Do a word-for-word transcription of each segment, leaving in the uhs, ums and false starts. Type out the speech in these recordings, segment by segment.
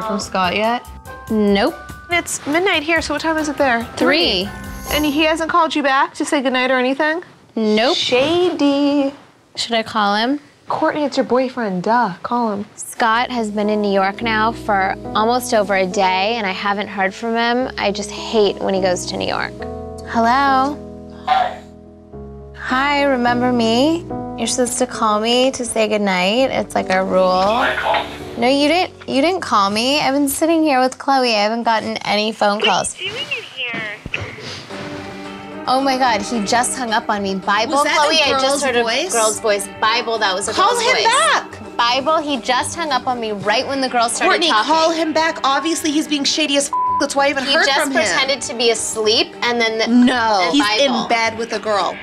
heard from Scott yet? Nope. It's midnight here, so what time is it there? Three. Three. And he hasn't called you back to say goodnight or anything? Nope. Shady. Should I call him? Courtney, it's your boyfriend, duh, call him. Scott has been in New York now for almost over a day and I haven't heard from him. I just hate when he goes to New York. Hello? Hi. Hi, remember me? You're supposed to call me to say goodnight. It's like a rule. I called you. No, you didn't, you didn't call me. I've been sitting here with Khloé. I haven't gotten any phone calls. What are you doing in here? Oh my God, he just hung up on me. Bible, was that Khloé, I just heard a girl's voice. Bible, that was a call girl's voice. Call him back. Bible, he just hung up on me right when the girl started Courtney, talking. Call him back. Obviously, he's being shady as f. That's why I even he heard from him. He just pretended to be asleep, and then the, no, the Bible. He's in bed with a girl.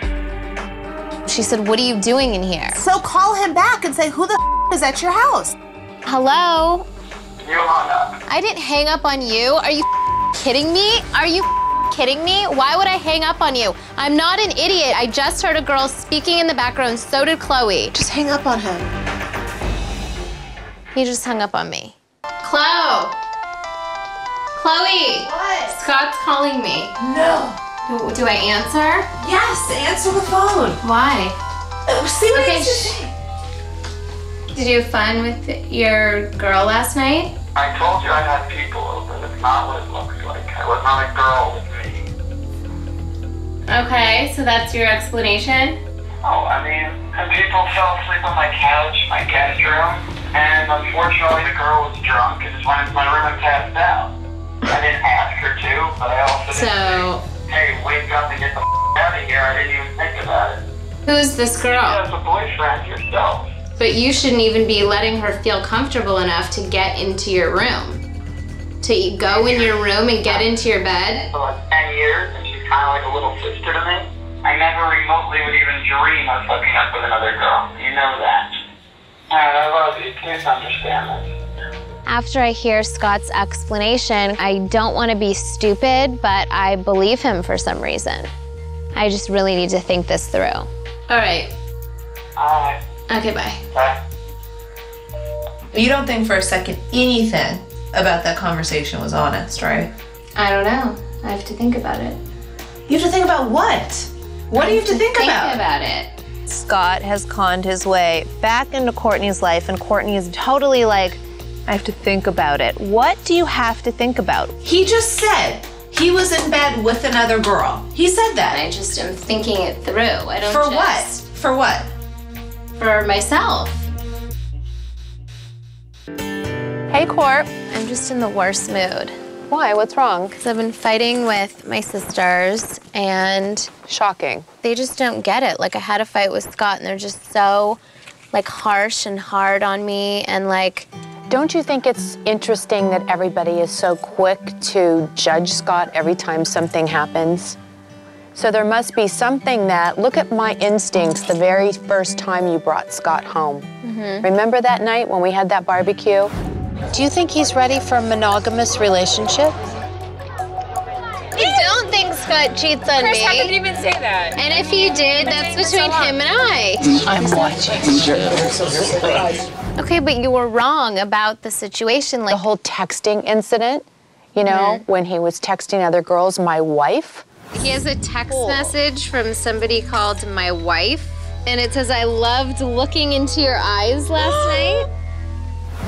She said, "What are you doing in here?" So call him back and say, "Who the f is at your house?" Hello. You hung up. I didn't hang up on you. Are you f kidding me? Are you? F kidding me? Why would I hang up on you? I'm not an idiot. I just heard a girl speaking in the background. So did Khloé. Just hang up on him. He just hung up on me. Khloé. Khloé. What? Scott's calling me. No. Do, do I answer? Yes, answer the phone. Why? Oh, see what okay, sh- Did you have fun with your girl last night? I told you I had people over. That's not what it looks like. I was not a girl. Okay, so that's your explanation? Oh, I mean, people fell asleep on my couch, my guest room, and unfortunately the girl was drunk and just went into my room and passed out. I didn't ask her to, but I also so, didn't say, hey, wake up and get the f out of here. I didn't even think about it. Who's this girl? She has a boyfriend, yourself. But you shouldn't even be letting her feel comfortable enough to get into your room. To go in your room and get into your bed? For like ten years. Kind of like a little sister to me. I never remotely would even dream of hooking up with another girl. You know that. And I love you. Please understand this. After I hear Scott's explanation, I don't want to be stupid, but I believe him for some reason. I just really need to think this through. All right. All right. Okay, bye. Bye. You don't think for a second anything about that conversation was honest, right? I don't know. I have to think about it. You have to think about what? What do you have to think about? Think about it. Scott has conned his way back into Courtney's life, and Courtney is totally like, I have to think about it. What do you have to think about? He just said he was in bed with another girl. He said that. I just am thinking it through. I don't For just... what? For what? For myself. Hey, Court. I'm just in the worst mood. Why? What's wrong? Because I've been fighting with my sisters and... Shocking. They just don't get it. Like, I had a fight with Scott and they're just so, like, harsh and hard on me and, like... Don't you think it's interesting that everybody is so quick to judge Scott every time something happens? So there must be something that... Look at my instincts the very first time you brought Scott home. Mm-hmm. Remember that night when we had that barbecue? Do you think he's ready for a monogamous relationship? I don't think Scott cheats on Kris, me. Kris, how could you even say that? And if he did, that's between him and I. I'm watching. Okay, but you were wrong about the situation. Like the whole texting incident, you know, mm-hmm. when he was texting other girls, my wife. He has a text cool. message from somebody called my wife, and it says, I loved looking into your eyes last night.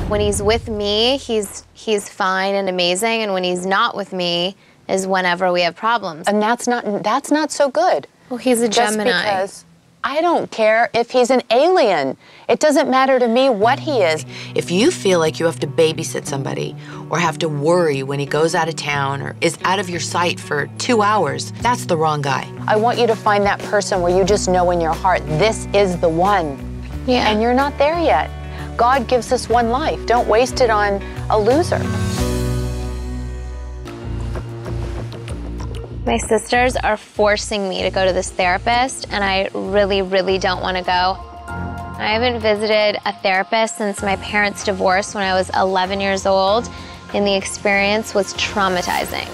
When he's with me, he's he's fine and amazing, and when he's not with me is whenever we have problems. And that's not that's not so good. Well, he's a Gemini. Just because I don't care if he's an alien. It doesn't matter to me what he is. If you feel like you have to babysit somebody or have to worry when he goes out of town or is out of your sight for two hours, that's the wrong guy. I want you to find that person where you just know in your heart, this is the one. Yeah. And you're not there yet. God gives us one life. Don't waste it on a loser. My sisters are forcing me to go to this therapist, and I really, really don't want to go. I haven't visited a therapist since my parents' divorce when I was eleven years old, and the experience was traumatizing.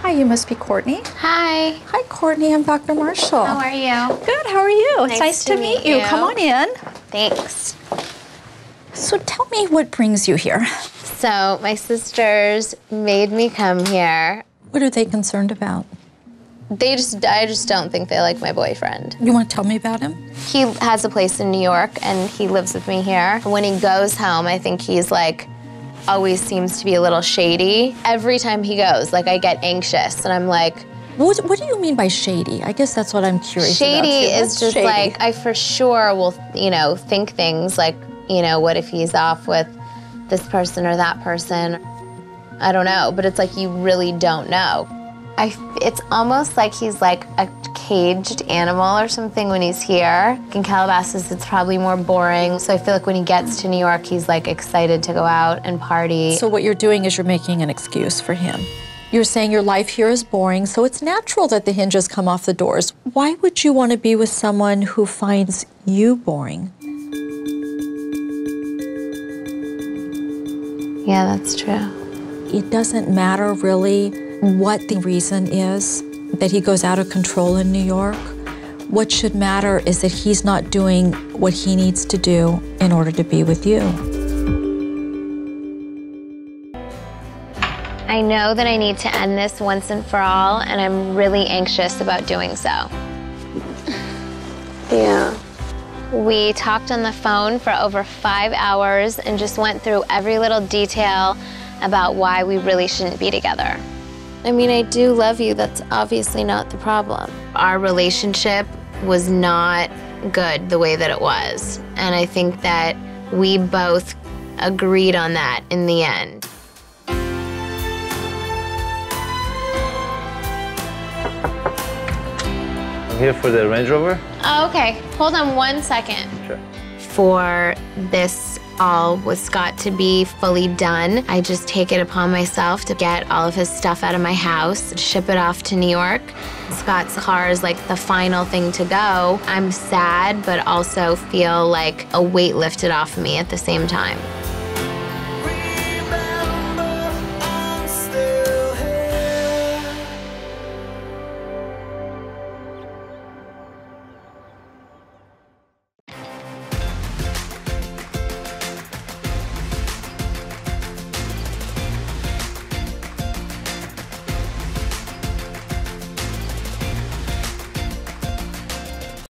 Hi, you must be Courtney. Hi. Hi, Courtney. I'm Doctor Marshall. How are you? Good. How are you? Nice it's nice to, to meet you. you. Come on in. Thanks. So tell me what brings you here. So my sisters made me come here. What are they concerned about? They just, I just don't think they like my boyfriend. You want to tell me about him? He has a place in New York and he lives with me here. When he goes home, I think he's like, always seems to be a little shady. Every time he goes, like I get anxious and I'm like. What, what do you mean by shady? I guess that's what I'm curious shady about. Shady is just shady? Like, I for sure will, you know, think things like, you know, what if he's off with this person or that person? I don't know, but it's like you really don't know. I, it's almost like he's like a caged animal or something when he's here. In Calabasas, it's probably more boring. So I feel like when he gets to New York, he's like excited to go out and party. So what you're doing is you're making an excuse for him. You're saying your life here is boring, so it's natural that the hinges come off the doors. Why would you want to be with someone who finds you boring? Yeah, that's true. It doesn't matter really what the reason is that he goes out of control in New York. What should matter is that he's not doing what he needs to do in order to be with you. I know that I need to end this once and for all, and I'm really anxious about doing so. Yeah. We talked on the phone for over five hours and just went through every little detail about why we really shouldn't be together. I mean, I do love you. That's obviously not the problem. Our relationship was not good the way that it was. And I think that we both agreed on that in the end. I'm here for the Range Rover. Oh, okay. Hold on one second. Sure. For this all was Scott to be fully done, I just take it upon myself to get all of his stuff out of my house, ship it off to New York. Scott's car is like the final thing to go. I'm sad, but also feel like a weight lifted off me at the same time.